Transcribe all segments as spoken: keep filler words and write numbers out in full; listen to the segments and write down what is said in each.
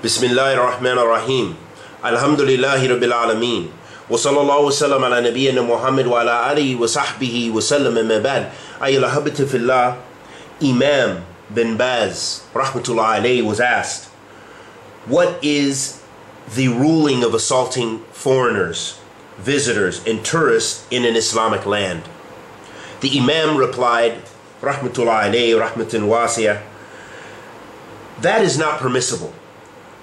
Bismillahir Rahmanir Rahim. Alhamdulillahi Rabbil Alamin. Wa sallallahu wasallam ala nabiyyina Muhammad wa ala alihi wa sahbihi wa sallam amma ba'd. Ayyul habta fillah. Imam Ibn Baz rahmatullah alayhi was asked, what is the ruling of assaulting foreigners, visitors, and tourists in an Islamic land? The Imam replied, rahmatullah alayhi, rahmatun wasi'ah, that is not permissible.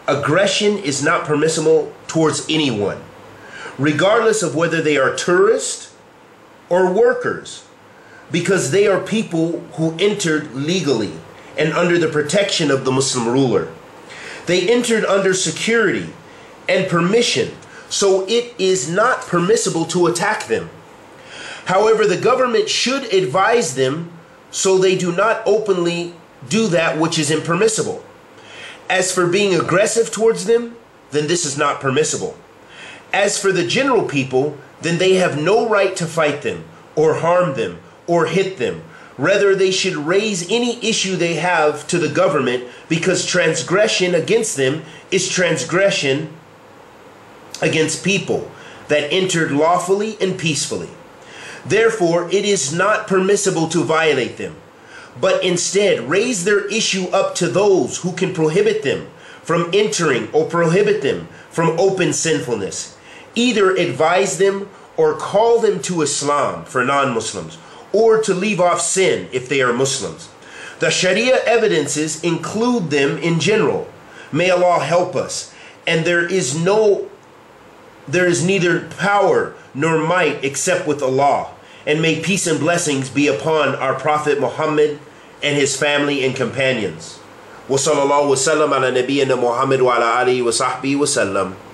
Aggression is not permissible towards anyone, regardless of whether they are tourists or workers, because they are people who entered legally and under the protection of the Muslim ruler. They entered under security and permission, so it is not permissible to attack them. However, the government should advise them so they do not openly do that which is impermissible. As for being aggressive towards them, then this is not permissible. As for the general people, then they have no right to fight them, or harm them, or hit them. Rather, they should raise any issue they have to the government, because transgression against them is transgression against people that entered lawfully and peacefully. Therefore, it is not permissible to violate them, but instead raise their issue up to those who can prohibit them from entering or prohibit them from open sinfulness. Either advise them or call them to Islam for non-Muslims, or to leave off sin if they are Muslims. The Sharia evidences include them in general. May Allah help us. And there is no, there is neither power nor might except with Allah. And may peace and blessings be upon our Prophet Muhammad and his family and companions. Wa sallallahu wa sallam ala nabiyyina Muhammad wa ala alihi wa sahbihi wa sallam.